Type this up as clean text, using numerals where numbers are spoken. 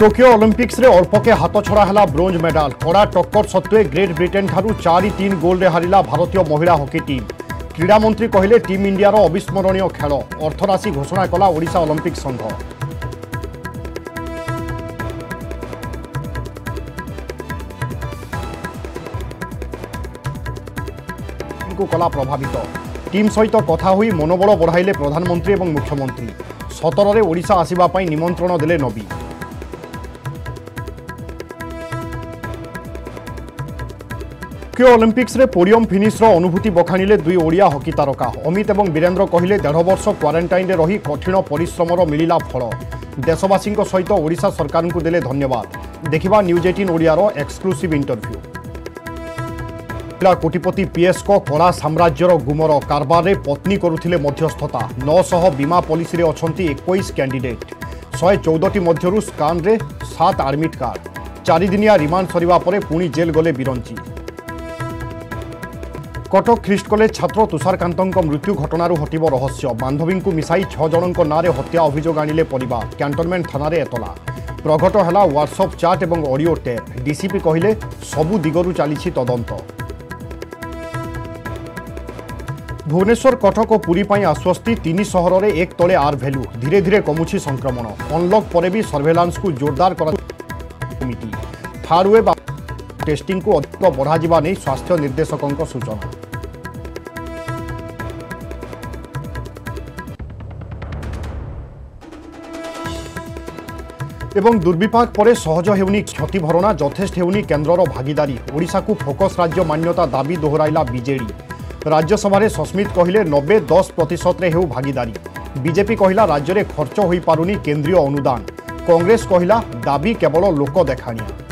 Tokyo Olympics रे अल्पके हाथ छड़ा हला ब्रोंज मेडाल कड़ा टक्कर सत्वे ग्रेट ब्रिटेन ठारू 4-3 गोल रे हारिला भारतीय महिला हॉकी टीम। क्रीड़ा मंत्री कहिले टीम इंडिया रो अविस्मरणीय खेल। अर्थराशि घोषणा कला ओडिशा ओलंपिक संघ। कला प्रभावित टीम सहित कथा हुई मनोबल बढ़ाइले प्रधानमंत्री और मुख्यमंत्री। 17 रे ओडिशा आसीबा पई निमंत्रण देले नबी। टोकियो ओलंपिक्स रे पोडियम फिनिश रो अनुभूति बखाणिले दुई ओडिया हॉकी तारका। अमित और वीरेन्द्र कहिले 1.5 वर्ष क्वारंटाइन रे रही कठिन परिश्रम रो मिलिला फल। देशवासी सहित ओडिशा सरकार को देले धन्यवाद। देखिबा न्यूज 18 ओडिया रो एक्सक्लूसिव इंटरव्यू। कोटिपति पीएस को कला साम्राज्यर गुमर कारबार रे पत्नी करुथिले मध्यस्थता। 900 बीमा पॉलिसी रे अछंती 21 कैंडिडेट। 114 मध्यरु स्कान रे 7 आडमिट कार्ड। 4 दिनिया रिमांड सरिवा परे पुणी जेल गले बिरंची। कटक ख्रीस्ट कॉलेज छात्र तुषारकांतक मृत्यु घटनारु हटिबो रहस्य। बांधवी को मिसाई 6 जणक नारे हत्या अभियोग आनिले परिवार। कैंटनमेंट थाना रे एतला प्रघट हला व्हाट्सएप चैट एवं ऑडियो टेप। डीसीपी कहिले सबु दिगरु चालिछि तदंत। भुवनेश्वर कटक और पुरी पाई आश्वस्ति। 3 सहर में 1 तले आर भैल्यू धीरे धीरे कमुछि संक्रमण। अनलॉक परे भी सर्वेलांस को जोरदार करा। थर्ड वेव टेस्टिंग को अधिक बढ़ा जिबा नै स्वास्थ्य निर्देशकों को सूचना। एवं दुर्विपाक परे सहज हेउनी क्षति भरणा जथेष्ट हेउनी केन्द्र रो भागीदारी। ओडिशा को फोकस राज्य मान्यता दाबी दोहराइला बीजेडी। राज्यसभा रे सस्मित कहिले 90-10% रे हेउ भागीदारी। बीजेपी कहिला राज्य रे खर्च होई पारुनी केंद्रीय अनुदान। कांग्रेस कहिला दाबी केवल लोक देखाणिया।